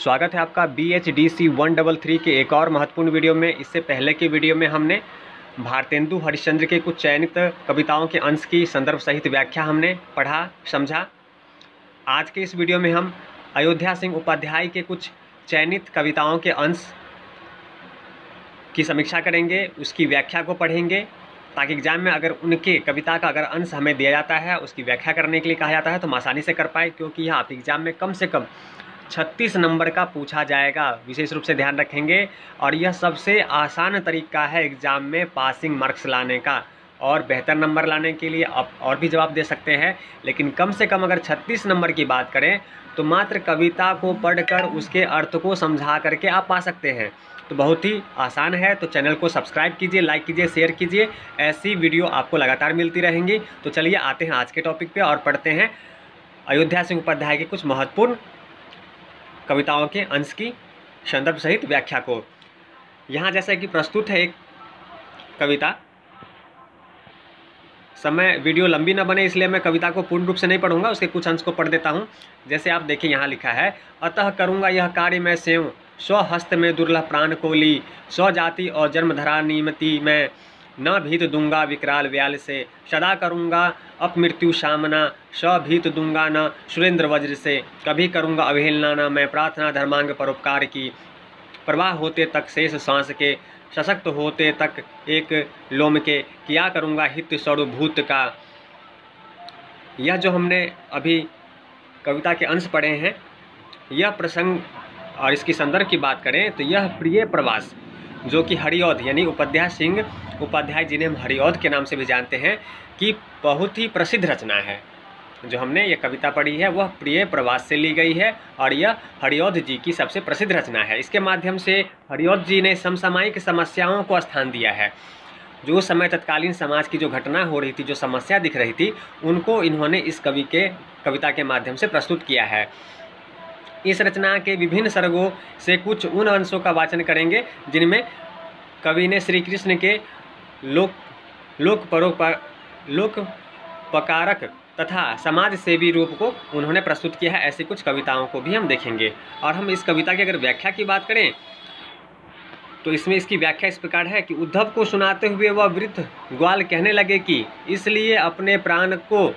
स्वागत है आपका BHDC 133 के एक और महत्वपूर्ण वीडियो में। इससे पहले के वीडियो में हमने भारतेंदु हरिश्चंद्र के कुछ चयनित कविताओं के अंश की संदर्भ सहित व्याख्या हमने पढ़ा समझा। आज के इस वीडियो में हम अयोध्या सिंह उपाध्याय के कुछ चयनित कविताओं के अंश की समीक्षा करेंगे, उसकी व्याख्या को पढ़ेंगे, ताकि एग्जाम में अगर उनके कविता का अगर अंश हमें दिया जाता है, उसकी व्याख्या करने के लिए कहा जाता है, तो हम आसानी से कर पाए, क्योंकि यहाँ आपके एग्जाम में कम से कम 36 नंबर का पूछा जाएगा। विशेष रूप से ध्यान रखेंगे, और यह सबसे आसान तरीका है एग्ज़ाम में पासिंग मार्क्स लाने का। और बेहतर नंबर लाने के लिए आप और भी जवाब दे सकते हैं, लेकिन कम से कम अगर 36 नंबर की बात करें तो मात्र कविता को पढ़कर उसके अर्थ को समझा करके आप पा सकते हैं। तो बहुत ही आसान है। तो चैनल को सब्सक्राइब कीजिए, लाइक कीजिए, शेयर कीजिए। ऐसी वीडियो आपको लगातार मिलती रहेंगी। तो चलिए आते हैं आज के टॉपिक पे और पढ़ते हैं अयोध्या सिंह उपाध्याय के कुछ महत्वपूर्ण कविताओं के अंश की संदर्भ सहित व्याख्या को। यहाँ जैसा कि प्रस्तुत है एक कविता। समय वीडियो लंबी न बने इसलिए मैं कविता को पूर्ण रूप से नहीं पढ़ूंगा, उसके कुछ अंश को पढ़ देता हूँ। जैसे आप देखिए यहाँ लिखा है, अतः करूँगा यह कार्य मैं स्वयं, स्वहस्त में दुर्लभ प्राण को ली, स्वजाति और जन्मधरा नियमति मैं न भीत दूंगा विकराल व्याल से, सदा करूँगा अप मृत्यु सामना, स्वभीत दूंगा न सुरेंद्र वज्र से, कभी करूँगा अवहेलना न मैं प्रार्थना धर्मांग परोपकार की, प्रवाह होते तक शेष सांस के, सशक्त होते तक एक लोम के, किया करूँगा हित सर्वभूत का। यह जो हमने अभी कविता के अंश पढ़े हैं, यह प्रसंग और इसकी संदर्भ की बात करें तो यह प्रिय प्रवास, जो कि हरिऔध यानी उपाध्याय सिंह उपाध्याय, जिन्हें हम हरिऔध के नाम से भी जानते हैं, कि बहुत ही प्रसिद्ध रचना है। जो हमने यह कविता पढ़ी है वह प्रिय प्रवास से ली गई है, और यह हरिऔध जी की सबसे प्रसिद्ध रचना है। इसके माध्यम से हरिऔध जी ने समसामयिक समस्याओं को स्थान दिया है। जो उस समय तत्कालीन समाज की जो घटना हो रही थी, जो समस्या दिख रही थी, उनको इन्होंने इस कविता के माध्यम से प्रस्तुत किया है। इस रचना के विभिन्न सर्गों से कुछ उन अंशों का वाचन करेंगे जिनमें कवि ने श्री कृष्ण के लोकपकारक तथा समाज सेवी रूप को उन्होंने प्रस्तुत किया है। ऐसी कुछ कविताओं को भी हम देखेंगे। और हम इस कविता की अगर व्याख्या की बात करें तो इसमें इसकी व्याख्या इस प्रकार है कि उद्धव को सुनाते हुए वह वृद्ध ग्वाल कहने लगे कि इसलिए अपने प्राण को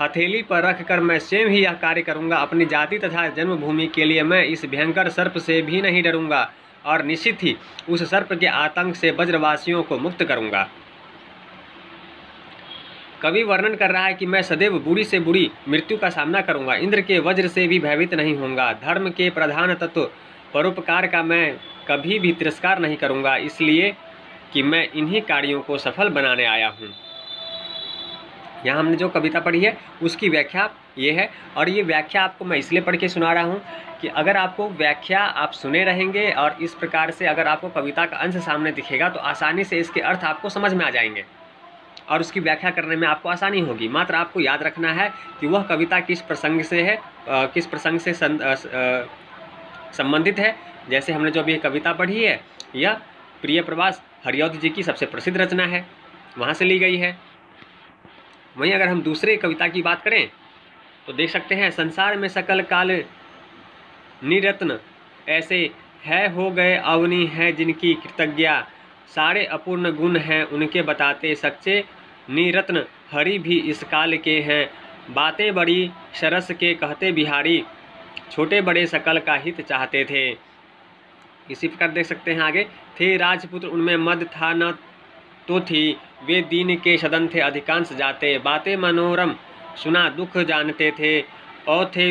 हथेली पर रखकर मैं स्वयं ही यह कार्य करूंगा, अपनी जाति तथा जन्मभूमि के लिए मैं इस भयंकर सर्प से भी नहीं डरूंगा, और निश्चित ही उस सर्प के आतंक से वज्रवासियों को मुक्त करूंगा। कवि वर्णन कर रहा है कि मैं सदैव बुरी से बुरी मृत्यु का सामना करूंगा, इंद्र के वज्र से भी भयभीत नहीं होऊंगा, धर्म के प्रधान तत्व परोपकार का मैं कभी भी तिरस्कार नहीं करूंगा, इसलिए कि मैं इन्हीं कार्यों को सफल बनाने आया हूँ। यहाँ हमने जो कविता पढ़ी है उसकी व्याख्या ये है। और ये व्याख्या आपको मैं इसलिए पढ़ के सुना रहा हूँ कि अगर आपको व्याख्या आप सुने रहेंगे और इस प्रकार से अगर आपको कविता का अंश सामने दिखेगा तो आसानी से इसके अर्थ आपको समझ में आ जाएंगे और उसकी व्याख्या करने में आपको आसानी होगी। मात्र आपको याद रखना है कि वह कविता किस प्रसंग से है, किस प्रसंग से संबंधित है। जैसे हमने जो भी कविता पढ़ी है, यह प्रिय प्रवास हरिऔध जी की सबसे प्रसिद्ध रचना है, वहाँ से ली गई है। वहीं अगर हम दूसरे कविता की बात करें तो देख सकते हैं, संसार में सकल काल निरत्न ऐसे है हो गए अवनी हैं जिनकी कृतज्ञा, सारे अपूर्ण गुण हैं उनके बताते, सच्चे निरत्न हरि भी इस काल के हैं, बातें बड़ी सरस के कहते बिहारी, छोटे बड़े सकल का हित चाहते थे। इसी प्रकार देख सकते हैं आगे, थे राजपुत्र उनमें मद था न तो थी, वे दीन के सदन थे अधिकांश जाते, बातें मनोरम सुना दुख जानते थे, और थे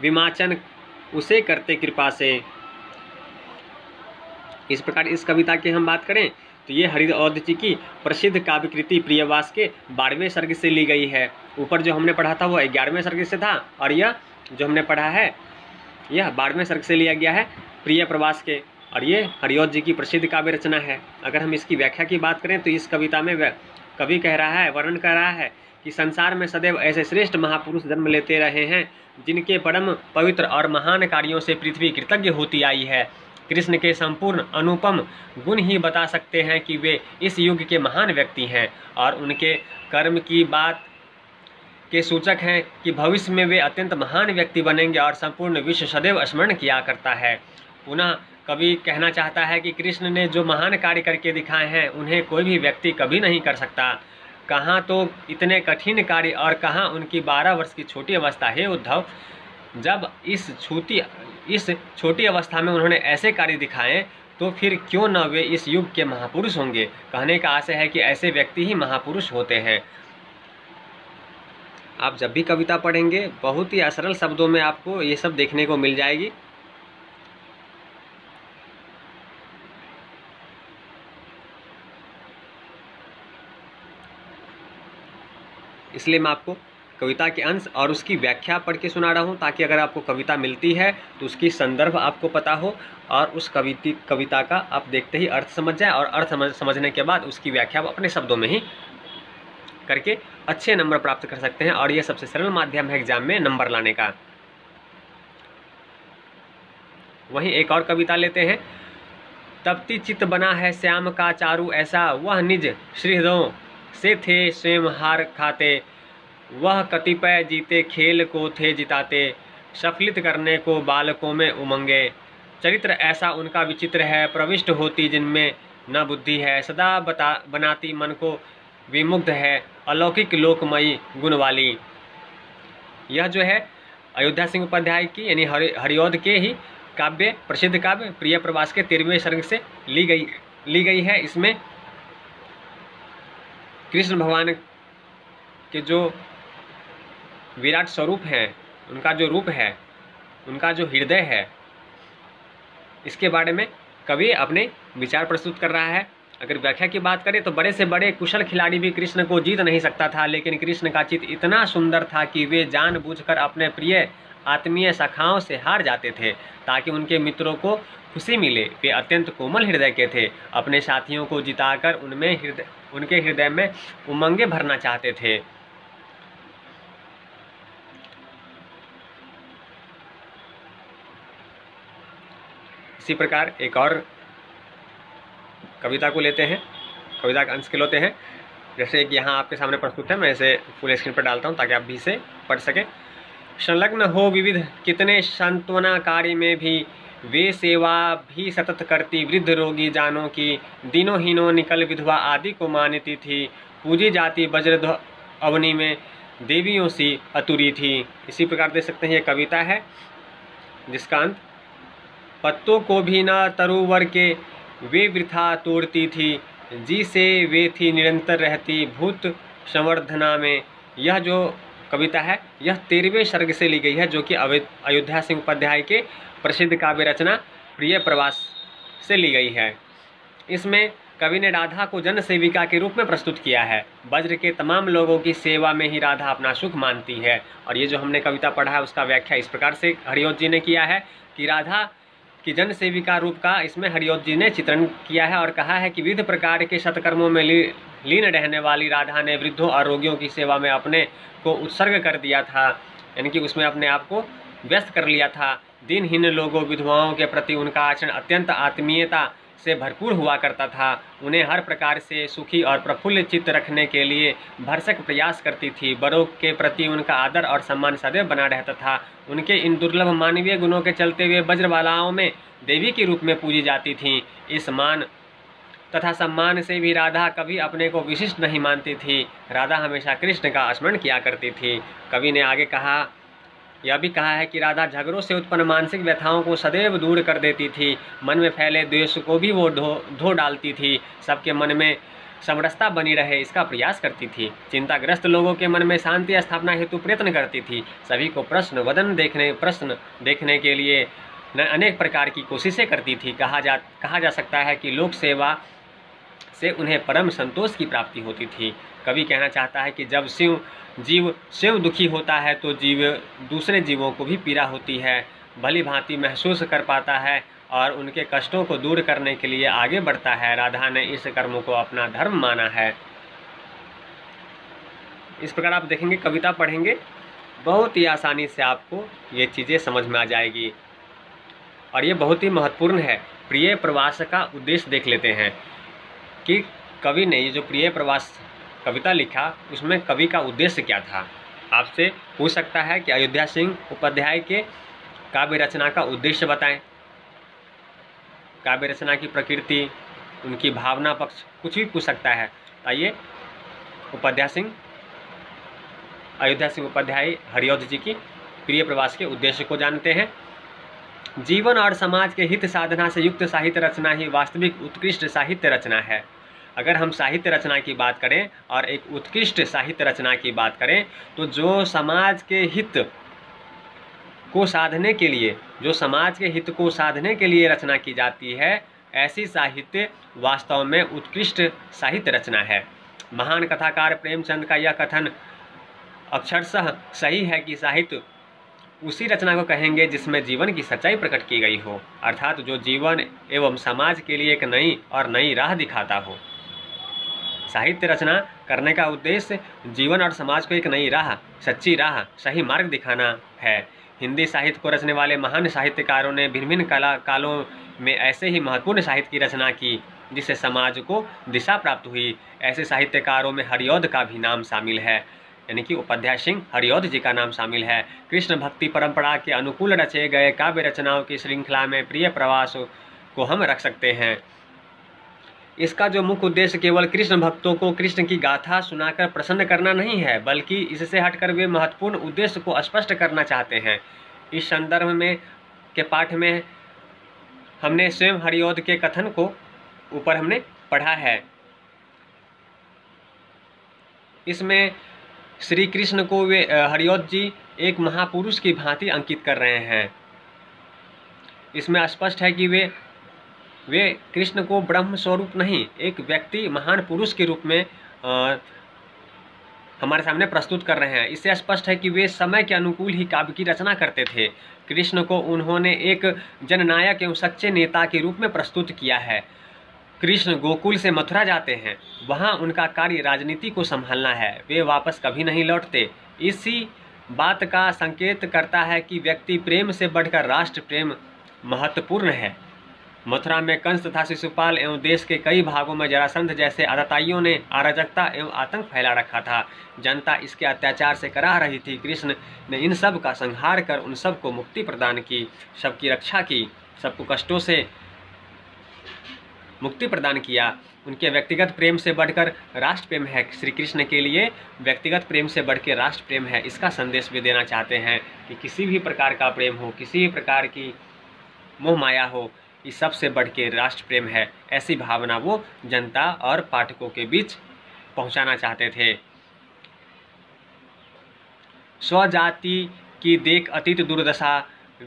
विमाचन उसे करते कृपा से। इस प्रकार इस कविता की हम बात करें तो ये हरिऔध जी की प्रसिद्ध काव्यकृति प्रियवास के 12वें सर्ग से ली गई है। ऊपर जो हमने पढ़ा था वो 11वें सर्ग से था, और यह जो हमने पढ़ा है यह 12वें सर्ग से लिया गया है प्रिय प्रवास के, और ये हरिऔध जी की प्रसिद्ध काव्य रचना है। अगर हम इसकी व्याख्या की बात करें तो इस कविता में कवि कह रहा है, वर्णन कर रहा है कि संसार में सदैव ऐसे श्रेष्ठ महापुरुष जन्म लेते रहे हैं जिनके परम पवित्र और महान कार्यों से पृथ्वी कृतज्ञ होती आई है। कृष्ण के संपूर्ण अनुपम गुण ही बता सकते हैं कि वे इस युग के महान व्यक्ति हैं, और उनके कर्म की बात के सूचक हैं कि भविष्य में वे अत्यंत महान व्यक्ति बनेंगे और संपूर्ण विश्व सदैव स्मरण किया करता है। पुनः कवि कहना चाहता है कि कृष्ण ने जो महान कार्य करके दिखाए हैं उन्हें कोई भी व्यक्ति कभी नहीं कर सकता। कहाँ तो इतने कठिन कार्य और कहाँ उनकी 12 वर्ष की छोटी अवस्था है। उद्धव, जब इस छोटी अवस्था में उन्होंने ऐसे कार्य दिखाएं तो फिर क्यों न वे इस युग के महापुरुष होंगे। कहने का आशय है कि ऐसे व्यक्ति ही महापुरुष होते हैं। आप जब भी कविता पढ़ेंगे बहुत ही असरल शब्दों में आपको ये सब देखने को मिल जाएगी। इसलिए मैं आपको कविता के अंश और उसकी व्याख्या पढ़ के सुना रहा हूँ ताकि अगर आपको कविता मिलती है तो उसकी संदर्भ आपको पता हो और उस कविता का आप देखते ही अर्थ समझ जाए और अर्थ समझने के बाद उसकी व्याख्या अपने शब्दों में ही करके अच्छे नंबर प्राप्त कर सकते हैं। और यह सबसे सरल माध्यम है एग्जाम में नंबर लाने का। वहीं एक और कविता लेते हैं। तपती चित्त बना है श्याम का चारू ऐसा, वह निज श्रीहृदयों से थे स्वयं हार खाते। वह कतिपय जीते खेल को थे जिताते, सफलित करने को बालकों में उमंगे। चरित्र ऐसा उनका विचित्र है, प्रविष्ट होती जिनमें न बुद्धि है। सदा बनाती मन को विमुग्ध है, अलौकिक लोकमयी गुण वाली। यह जो है अयोध्या सिंह उपाध्याय की यानी हरिऔध के ही काव्य, प्रसिद्ध काव्य प्रिय प्रवास के 13वें सर्ग से ली गई है। इसमें कृष्ण भगवान के जो विराट स्वरूप हैं, उनका जो रूप है, उनका जो हृदय है, इसके बारे में कवि अपने विचार प्रस्तुत कर रहा है। अगर व्याख्या की बात करें तो बड़े से बड़े कुशल खिलाड़ी भी कृष्ण को जीत नहीं सकता था, लेकिन कृष्ण का चित्त इतना सुंदर था कि वे जानबूझकर अपने प्रिय आत्मीय शाखाओं से हार जाते थे ताकि उनके मित्रों को खुशी मिले। वे अत्यंत कोमल हृदय के थे, अपने साथियों को जिताकर उनके हृदय में उमंगे भरना चाहते थे। इसी प्रकार एक और कविता को लेते हैं, कविता का अंश के लेते हैं। जैसे एक यहाँ आपके सामने प्रस्तुत है, मैं इसे फुल स्क्रीन पर डालता हूँ ताकि आप भी इसे पढ़ सकें। संलग्न हो विविध कितने सांत्वना कार्य में भी, वे सेवा भी सतत करती वृद्ध रोगी जानों की। दिनों हीनों निकल विधवा आदि को मानती थी, पूजी जाती वज्र अवनी में देवियों सी अतुरी थी। इसी प्रकार देख सकते हैं ये कविता है जिसका अंत, पत्तों को भी न तरुवर के वे वृथा तोड़ती थी, जी से वे थी निरंतर रहती भूत संवर्धना में। यह जो कविता है यह 13वें सर्ग से ली गई है, जो कि अयोध्या सिंह उपाध्याय के प्रसिद्ध काव्य रचना प्रिय प्रवास से ली गई है। इसमें कवि ने राधा को जन सेविका के रूप में प्रस्तुत किया है। वज्र के तमाम लोगों की सेवा में ही राधा अपना सुख मानती है। और ये जो हमने कविता पढ़ा है उसका व्याख्या इस प्रकार से हरिऔध जी ने किया है कि राधा की जन सेविका रूप का इसमें हरिऔध जी ने चित्रण किया है और कहा है कि विविध प्रकार के सत्कर्मों में लीन रहने वाली राधा ने वृद्धों और रोगियों की सेवा में अपने को उत्सर्ग कर दिया था, यानी कि उसमें अपने आप को व्यस्त कर लिया था। दिनहीन लोगों विधवाओं के प्रति उनका आचरण अत्यंत आत्मीयता से भरपूर हुआ करता था। उन्हें हर प्रकार से सुखी और प्रफुल्ल चित्त रखने के लिए भरसक प्रयास करती थी। बड़ों के प्रति उनका आदर और सम्मान सदैव बना रहता था। उनके इन दुर्लभ मानवीय गुणों के चलते वे वज्रवालाओं में देवी के रूप में पूजी जाती थीं। इस मान तथा सम्मान से भी राधा कभी अपने को विशिष्ट नहीं मानती थी। राधा हमेशा कृष्ण का स्मरण किया करती थी। कवि ने आगे कहा, यह भी कहा है कि राधा झगड़ों से उत्पन्न मानसिक व्यथाओं को सदैव दूर कर देती थी। मन में फैले द्वेष को भी वो धो डालती थी। सबके मन में समरसता बनी रहे इसका प्रयास करती थी। चिंताग्रस्त लोगों के मन में शांति स्थापना हेतु प्रयत्न करती थी। सभी को प्रश्न देखने के लिए अनेक प्रकार की कोशिशें करती थी। कहा जा सकता है कि लोक सेवा से उन्हें परम संतोष की प्राप्ति होती थी। कवि कहना चाहता है कि जब जीव दुखी होता है तो जीव दूसरे जीवों को भी पीड़ा होती है भली भांति महसूस कर पाता है और उनके कष्टों को दूर करने के लिए आगे बढ़ता है। राधा ने इस कर्म को अपना धर्म माना है। इस प्रकार आप देखेंगे, कविता पढ़ेंगे, बहुत ही आसानी से आपको ये चीज़ें समझ में आ जाएगी और ये बहुत ही महत्वपूर्ण है। प्रिय प्रवास का उद्देश्य देख लेते हैं कि कवि ने ये जो प्रिय प्रवास कविता लिखा उसमें कवि का उद्देश्य क्या था। आपसे पूछ सकता है कि अयोध्या सिंह उपाध्याय के काव्य रचना का उद्देश्य बताएं। काव्य रचना की प्रकृति, उनकी भावना पक्ष, कुछ भी पूछ सकता है। आइए अयोध्या सिंह उपाध्याय हरिऔध जी की प्रिय प्रवास के उद्देश्य को जानते हैं। जीवन और समाज के हित साधना से युक्त साहित्य रचना ही वास्तविक उत्कृष्ट साहित्य रचना है। अगर हम साहित्य रचना की बात करें और एक उत्कृष्ट साहित्य रचना की बात करें तो जो समाज के हित को साधने के लिए रचना की जाती है, ऐसी साहित्य वास्तव में उत्कृष्ट साहित्य रचना है। महान कथाकार प्रेमचंद का यह कथन अक्षरशः सही है कि साहित्य उसी रचना को कहेंगे जिसमें जीवन की सच्चाई प्रकट की गई हो, अर्थात जो जीवन एवं समाज के लिए एक नई राह दिखाता हो। साहित्य रचना करने का उद्देश्य जीवन और समाज को एक नई राह, सच्ची राह, सही मार्ग दिखाना है। हिंदी साहित्य को रचने वाले महान साहित्यकारों ने भिन्न भिन्न कालों में ऐसे ही महत्वपूर्ण साहित्य की रचना की जिससे समाज को दिशा प्राप्त हुई। ऐसे साहित्यकारों में हरिऔध का भी नाम शामिल है, यानी कि उपाध्याय सिंह हरिऔध जी का नाम शामिल है। कृष्ण भक्ति परंपरा के अनुकूल रचे गए काव्य रचनाओं की श्रृंखला में प्रिय प्रवास को हम रख सकते हैं। इसका जो मुख्य उद्देश्य केवल कृष्ण भक्तों को कृष्ण की गाथा सुनाकर प्रसन्न करना नहीं है, बल्कि इससे हटकर वे महत्वपूर्ण उद्देश्य को स्पष्ट करना चाहते हैं। इस संदर्भ में के पाठ में हमने स्वयं हरिऔध के कथन को ऊपर हमने पढ़ा है। इसमें श्री कृष्ण को वे हरिऔध जी एक महापुरुष की भांति अंकित कर रहे हैं। इसमें स्पष्ट है कि वे कृष्ण को ब्रह्म स्वरूप नहीं, एक व्यक्ति, महान पुरुष के रूप में हमारे सामने प्रस्तुत कर रहे हैं। इससे स्पष्ट है कि वे समय के अनुकूल ही काव्य की रचना करते थे। कृष्ण को उन्होंने एक जननायक एवं सच्चे नेता के रूप में प्रस्तुत किया है। कृष्ण गोकुल से मथुरा जाते हैं, वहाँ उनका कार्य राजनीति को संभालना है, वे वापस कभी नहीं लौटते। इसी बात का संकेत करता है कि व्यक्ति प्रेम से बढ़कर राष्ट्र प्रेम महत्वपूर्ण है। मथुरा में कंस तथा शिशुपाल एवं देश के कई भागों में जरासंध जैसे आतताइयों ने अराजकता एवं आतंक फैला रखा था। जनता इसके अत्याचार से कराह रही थी। कृष्ण ने इन सब का संहार कर उन सब को मुक्ति प्रदान की, सबकी रक्षा की, सबको कष्टों से मुक्ति प्रदान किया। उनके व्यक्तिगत प्रेम से बढ़कर राष्ट्र प्रेम है। श्री कृष्ण के लिए व्यक्तिगत प्रेम से बढ़कर राष्ट्र प्रेम है, इसका संदेश भी देना चाहते हैं कि किसी भी प्रकार का प्रेम हो, किसी भी प्रकार की मोह माया हो, इस सबसे बढ़ के राष्ट्र प्रेम है। ऐसी भावना वो जनता और पाठकों के बीच पहुंचाना चाहते थे। स्वजाति की देख अतीत दुर्दशा,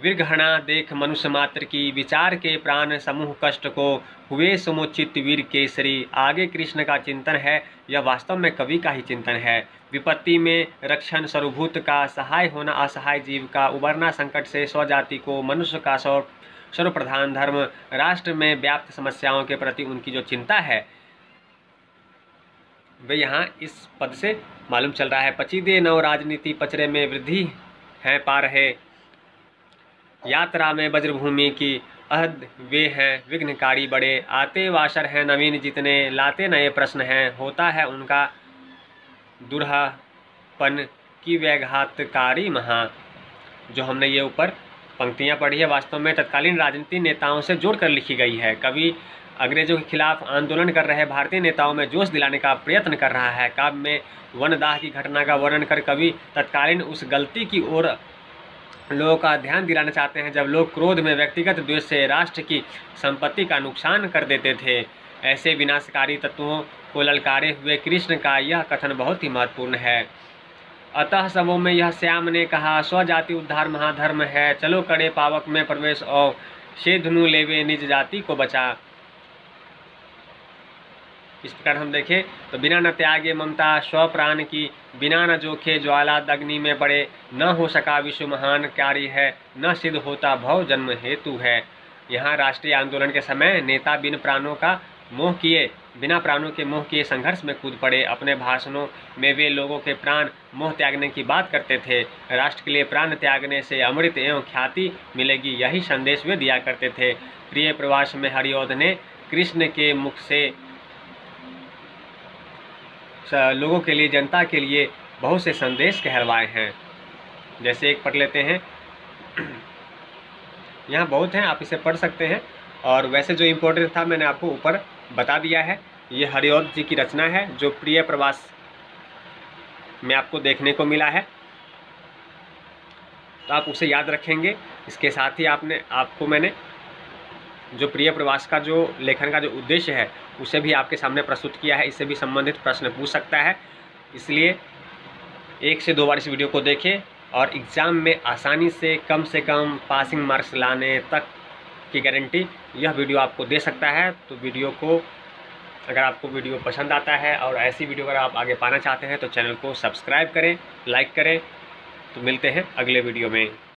विरघणा देख मनुष्य मात्र की, विचार के प्राण समूह कष्ट को हुए समुचित वीर केसरी। आगे कृष्ण का चिंतन है, यह वास्तव में कवि का ही चिंतन है। विपत्ति में रक्षण सर्वभूत का, सहाय होना असहाय जीव का, उबरना संकट से स्वजाति को, मनुष्य का सर्वप्रधान धर्म, राष्ट्र में व्याप्त समस्याओं के प्रति उनकी जो चिंता है, वे यहाँ इस पद से मालूम चल रहा है। पचीदे नव राजनीति पचरे में वृद्धि हैं पा रहे, यात्रा में वज्रभूमि की अहद वे हैं विघ्नकारी बड़े। आते वाशर हैं नवीन जितने, लाते नए प्रश्न हैं, होता है उनका दुर्हापन की व्याघातकारी महा। जो हमने ये ऊपर पंक्तियाँ पढ़ी है, वास्तव में तत्कालीन राजनीतिक नेताओं से जोड़कर लिखी गई है। कवि अंग्रेजों के खिलाफ आंदोलन कर रहे भारतीय नेताओं में जोश दिलाने का प्रयत्न कर रहा है। काव्य में वनदाह की घटना का वर्णन कर कवि तत्कालीन उस गलती की ओर लोगों का ध्यान दिलाना चाहते हैं जब लोग क्रोध में व्यक्तिगत द्वेष से राष्ट्र की संपत्ति का नुकसान कर देते थे। ऐसे विनाशकारी तत्वों को ललकारे हुए कृष्ण का यह कथन बहुत ही महत्वपूर्ण है। अतः सबों में यह श्याम ने कहा, स्वजाति उद्धार महाधर्म है। चलो कड़े पावक में प्रवेश और शेधनु लेवे, निज जाति को बचा। इस प्रकार हम देखें तो बिना न त्यागे ममता स्वप्राण की, बिना न जोखे ज्वाला दग्नि में पड़े। न हो सका विश्व महान कार्य है, न सिद्ध होता भव जन्म हेतु है। यहाँ राष्ट्रीय आंदोलन के समय नेता बिना प्राणों के मोह किए संघर्ष में कूद पड़े। अपने भाषणों में वे लोगों के प्राण मोह त्यागने की बात करते थे। राष्ट्र के लिए प्राण त्यागने से अमृत एवं ख्याति मिलेगी, यही संदेश वे दिया करते थे। प्रिय प्रवास में हरिऔध ने कृष्ण के मुख से लोगों के लिए, जनता के लिए बहुत से संदेश कहरवाए हैं। जैसे एक पढ़ लेते हैं, यहाँ बहुत हैं, आप इसे पढ़ सकते हैं। और वैसे जो इम्पोर्टेंट था मैंने आपको ऊपर बता दिया है। ये हरिऔध जी की रचना है जो प्रिय प्रवास में आपको देखने को मिला है, तो आप उसे याद रखेंगे। इसके साथ ही मैंने जो प्रिय प्रवास का जो लेखन का जो उद्देश्य है उसे भी आपके सामने प्रस्तुत किया है। इससे भी संबंधित प्रश्न पूछ सकता है, इसलिए एक से दो बार इस वीडियो को देखें और एग्ज़ाम में आसानी से कम पासिंग मार्क्स लाने तक की गारंटी यह वीडियो आपको दे सकता है। तो वीडियो को, अगर आपको वीडियो पसंद आता है और ऐसी वीडियो अगर आप आगे पाना चाहते हैं तो चैनल को सब्सक्राइब करें, लाइक करें। तो मिलते हैं अगले वीडियो में।